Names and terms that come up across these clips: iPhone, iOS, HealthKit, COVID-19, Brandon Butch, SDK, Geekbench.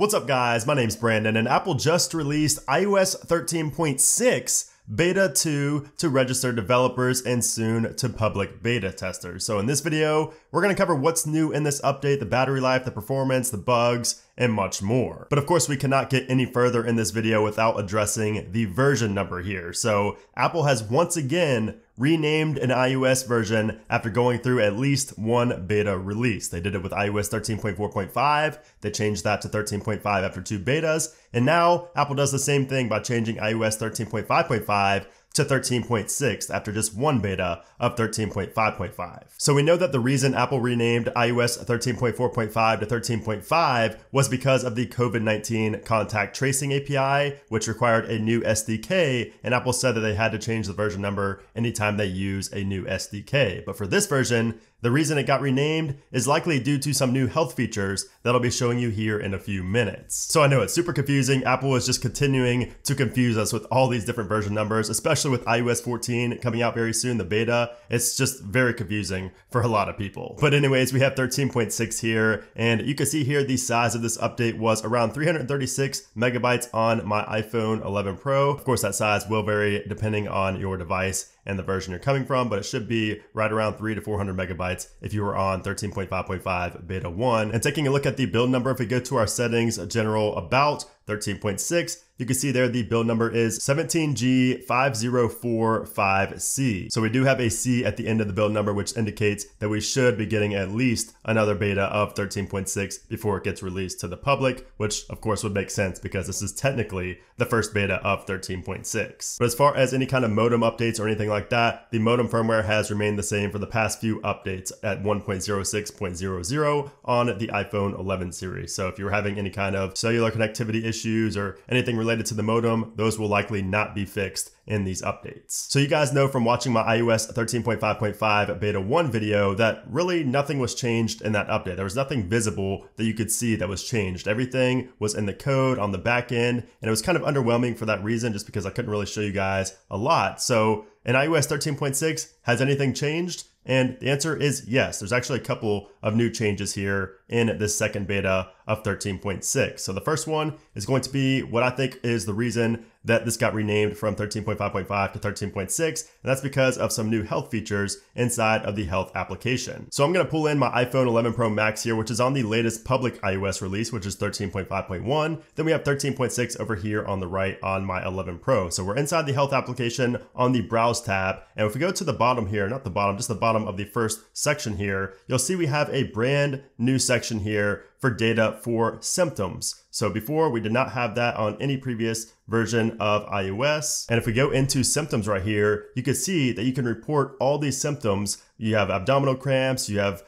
What's up guys, my name's Brandon and Apple just released iOS 13.6 Beta 2 to registered developers and soon to public beta testers. So in this video, we're gonna cover what's new in this update, the battery life, the performance, the bugs, and much more. But of course we cannot get any further in this video without addressing the version number here. So Apple has once again renamed an iOS version after going through at least one beta release. They did it with iOS 13.4.5. They changed that to 13.5 after two betas. And now Apple does the same thing by changing iOS 13.5.5 to 13.6 after just one beta of 13.5.5. So we know that the reason Apple renamed iOS 13.4.5 to 13.5 was because of the COVID-19 contact tracing API, which required a new SDK, and Apple said that they had to change the version number anytime they use a new SDK. But for this version, the reason it got renamed is likely due to some new health features that I'll be showing you here in a few minutes. So I know it's super confusing. Apple is just continuing to confuse us with all these different version numbers, especially with iOS 14 coming out very soon, the beta. It's just very confusing for a lot of people. But anyways, we have 13.6 here, and you can see here the size of this update was around 336 megabytes on my iPhone 11 Pro. Of course, that size will vary depending on your device and the version you're coming from, but it should be right around 300 to 400 megabytes if you were on 13.5.5 beta 1. And taking a look at the build number, if we go to our settings, general, about 13.6, you can see there the build number is 17G5045C. So we do have a C at the end of the build number, which indicates that we should be getting at least another beta of 13.6 before it gets released to the public, which of course would make sense because this is technically the first beta of 13.6. But as far as any kind of modem updates or anything like that, the modem firmware has remained the same for the past few updates at 1.06.00 on the iPhone 11 series. So if you're having any kind of cellular connectivity issues or anything related to the modem, those will likely not be fixed in these updates. So you guys know from watching my iOS 13.5.5 beta 1 video that really nothing was changed in that update. There was nothing visible that you could see that was changed. Everything was in the code on the back end, and it was kind of underwhelming for that reason, just because I couldn't really show you guys a lot. So in iOS 13.6, has anything changed? And the answer is yes. There's actually a couple of new changes here in this second beta of 13.6. So the first one is going to be what I think is the reason that this got renamed from 13.5.5 to 13.6, and that's because of some new health features inside of the health application. So I'm gonna pull in my iPhone 11 Pro Max here, which is on the latest public iOS release, which is 13.5.1. Then we have 13.6 over here on the right on my 11 Pro. So we're inside the health application on the browse tab. And if we go to the bottom here, not the bottom, just the bottom of the first section here, you'll see we have a brand new section here for data for symptoms. So before, we did not have that on any previous version of iOS. And if we go into symptoms right here, you can see that you can report all these symptoms. You have abdominal cramps, you have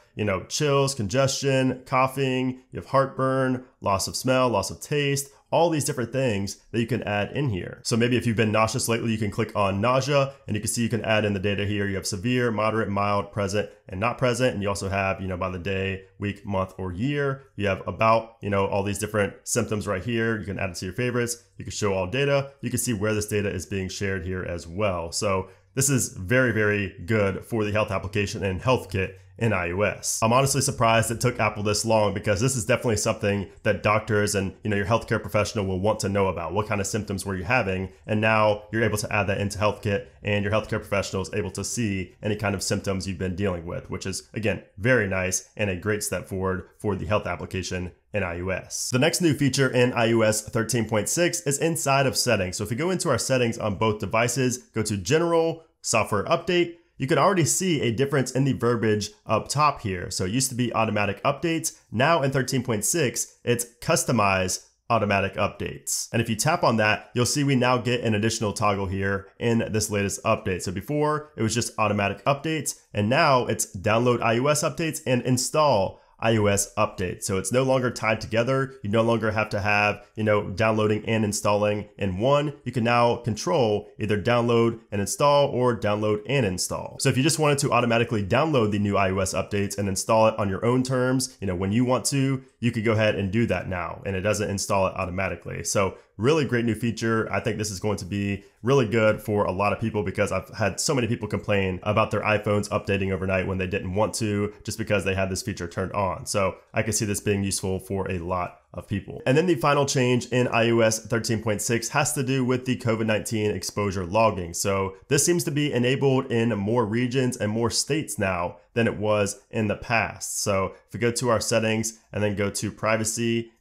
chills, congestion, coughing, you have heartburn, loss of smell, loss of taste, all these different things that you can add in here. So maybe if you've been nauseous lately, you can click on nausea, and you can see you can add in the data here. You have severe, moderate, mild, present, and not present. And you also have, by the day, week, month, or year. You have about, all these different symptoms right here. You can add it to your favorites. You can show all data. You can see where this data is being shared here as well. So this is very, very good for the health application and HealthKit in iOS. I'm honestly surprised it took Apple this long, because this is definitely something that doctors and your healthcare professional will want to know about. What kind of symptoms were you having? And now you're able to add that into HealthKit, and your healthcare professional is able to see any kind of symptoms you've been dealing with, which is again very nice and a great step forward for the health application in iOS. The next new feature in iOS 13.6 is inside of settings. So if you go into our settings on both devices, go to general, software update, you can already see a difference in the verbiage up top here. So it used to be automatic updates. Now in 13.6, it's customize automatic updates. And if you tap on that, you'll see we now get an additional toggle here in this latest update. So before it was just automatic updates, and now it's download iOS updates and install iOS update. So it's no longer tied together. You no longer have to have, downloading and installing in one. You can now control either download and install or download and install. So if you just wanted to automatically download the new iOS updates and install it on your own terms, when you want to, you could go ahead and do that now, and it doesn't install it automatically. So really great new feature. I think this is going to be really good for a lot of people because I've had so many people complain about their iPhones updating overnight when they didn't want to, just because they had this feature turned on. So I could see this being useful for a lot of people. And then the final change in iOS 13.6 has to do with the COVID-19 exposure logging. So this seems to be enabled in more regions and more states now than it was in the past. So if we go to our settings and then go to privacy,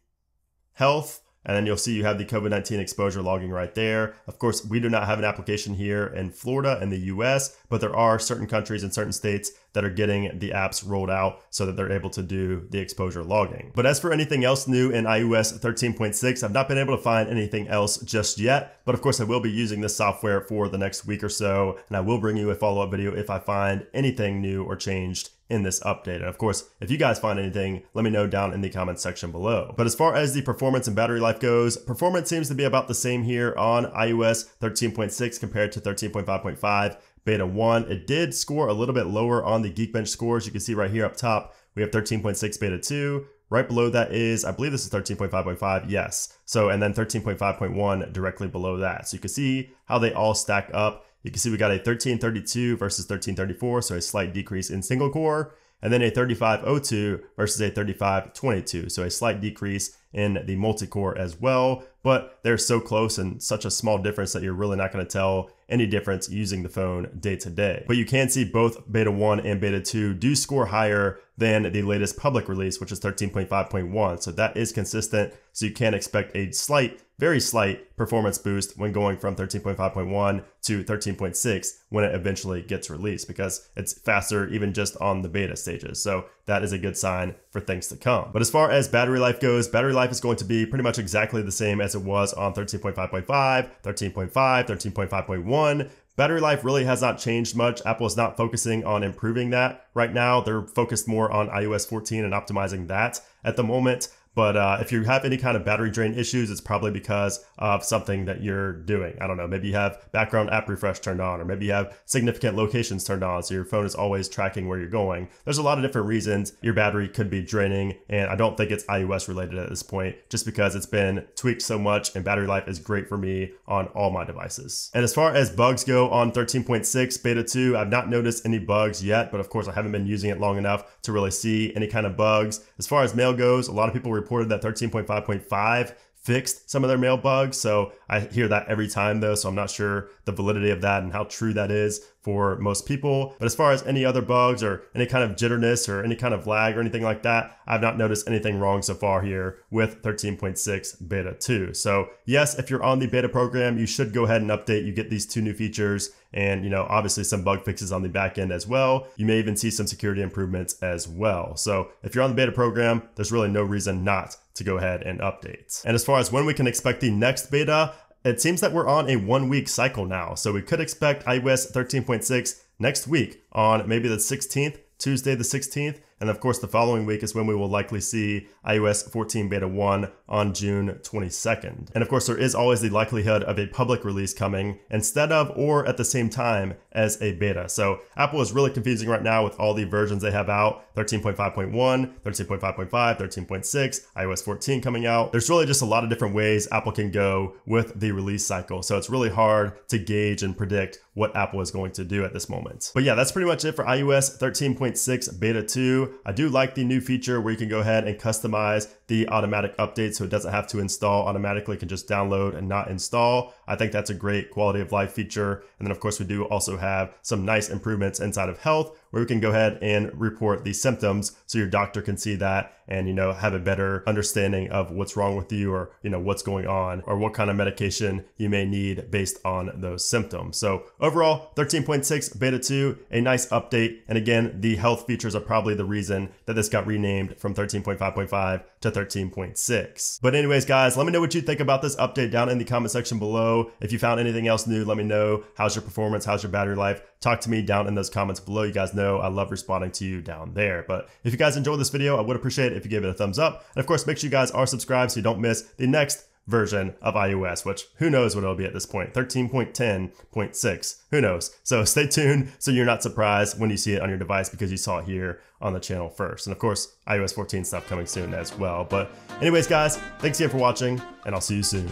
health, and then you'll see you have the COVID-19 exposure logging right there. Of course, we do not have an application here in Florida and the US, but there are certain countries and certain states that are getting the apps rolled out so that they're able to do the exposure logging. But as for anything else new in iOS 13.6, I've not been able to find anything else just yet, but of course I will be using this software for the next week or so, and I will bring you a follow-up video if I find anything new or changed in this update. And of course, if you guys find anything, let me know down in the comments section below. But as far as the performance and battery life goes, performance seems to be about the same here on iOS 13.6 compared to 13.5.5. Beta 1, it did score a little bit lower on the Geekbench scores. You can see right here up top, we have 13.6 beta 2. Right below that is, I believe this is 13.5.5, yes. So, and then 13.5.1 directly below that. So you can see how they all stack up. You can see we got a 1332 versus 1334, so a slight decrease in single core, and then a 3502 versus a 3522, so a slight decrease in the multi-core as well. But they're so close and such a small difference that you're really not going to tell any difference using the phone day to day. But you can see both beta 1 and beta 2 do score higher than the latest public release, which is 13.5.1. So that is consistent. So you can expect a slight, very slight performance boost when going from 13.5.1 to 13.6 when it eventually gets released, because it's faster even just on the beta stages. So that is a good sign for things to come. But as far as battery life goes, battery life is going to be pretty much exactly the same as it was on 13.5.5, 13.5, 13.5.1. Battery life really has not changed much. Apple is not focusing on improving that right now. They're focused more on iOS 14 and optimizing that at the moment. But if you have any kind of battery drain issues, it's probably because of something that you're doing. I don't know, maybe you have background app refresh turned on, or maybe you have significant locations turned on, so your phone is always tracking where you're going. There's a lot of different reasons your battery could be draining, and I don't think it's iOS related at this point, just because it's been tweaked so much, and battery life is great for me on all my devices. And as far as bugs go on 13.6 beta 2, I've not noticed any bugs yet, but of course I haven't been using it long enough to really see any kind of bugs. As far as mail goes, a lot of people reported that 13.5.5 fixed some of their mail bugs. So I hear that every time though, so I'm not sure the validity of that and how true that is for most people. But as far as any other bugs or any kind of jitterness or any kind of lag or anything like that, I've not noticed anything wrong so far here with 13.6 beta 2. So yes, if you're on the beta program, you should go ahead and update. You get these two new features and, you know, obviously some bug fixes on the back end as well. You may even see some security improvements as well. So if you're on the beta program, there's really no reason not to go ahead and update. And as far as when we can expect the next beta, it seems that we're on a 1 week cycle now. So we could expect iOS 13.6 next week on maybe the 16th, Tuesday the 16th. And of course, the following week is when we will likely see iOS 14 beta 1 on June 22nd. And of course, there is always the likelihood of a public release coming instead of or at the same time as a beta. So Apple is really confusing right now with all the versions they have out, 13.5.1, 13.5.5, 13.6, iOS 14 coming out. There's really just a lot of different ways Apple can go with the release cycle. So it's really hard to gauge and predict what Apple is going to do at this moment. But yeah, that's pretty much it for iOS 13.6 beta 2. I do like the new feature where you can go ahead and customize the automatic update so it doesn't have to install automatically, can just download and not install. I think that's a great quality of life feature. And then of course we do also have some nice improvements inside of health where we can go ahead and report the symptoms so your doctor can see that and, you know, have a better understanding of what's wrong with you or, you know, what's going on or what kind of medication you may need based on those symptoms. So overall, 13.6 beta 2, a nice update. And again, the health features are probably the reason that this got renamed from 13.5.5 to 13.6. But anyways, guys, let me know what you think about this update down in the comment section below. If you found anything else new, let me know. How's your performance? How's your battery life? Talk to me down in those comments below. You guys know I love responding to you down there. But if you guys enjoyed this video, I would appreciate it if you gave it a thumbs up. And of course, make sure you guys are subscribed so you don't miss the next version of iOS, which who knows what it'll be at this point, 13.10.6, who knows? So stay tuned so you're not surprised when you see it on your device because you saw it here on the channel first. And of course, iOS 14 stuff coming soon as well. But anyways, guys, thanks again for watching and I'll see you soon.